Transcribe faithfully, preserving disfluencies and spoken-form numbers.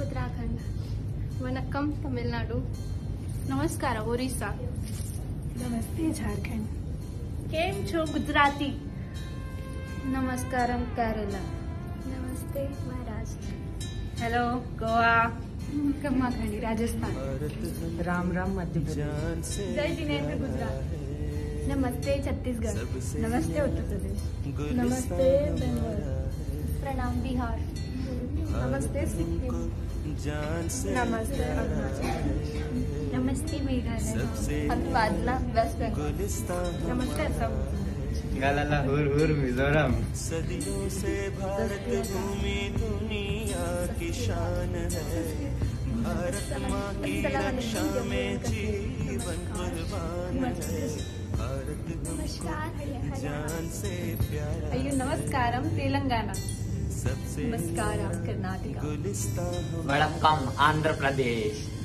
उत्तराखंड, वनक्कम तमिलनाडु, नमस्कार ओडिशा, नमस्ते झारखंड, केम छो गुजराती, नमस्कारम केरला, नमस्ते महाराष्ट्र, हेलो गोवा, कम्मा खंडी राजस्थान, राम राम मध्य प्रदेश, जय जिनेन्द्र गुजरात, नमस्ते छत्तीसगढ़, नमस्ते उत्तर प्रदेश, नमस्ते बंगाल, प्रणाम बिहार, नमस्ते सिक्किम, नमस्ते अरुणाचल, नमस्ते मेघालय, पटवादला वेस्ट बंगाल, नमस्ते असम, गालाला हुर हुर मिजोरम। सदियों से भारत भूमि दुनिया की शान है, भारत माँ की रक्षा में जीवन कुर्बान है। नमस्कारम तेलंगाना, नमस्कारम कर्नाटक, वणक्कम आंध्र प्रदेश।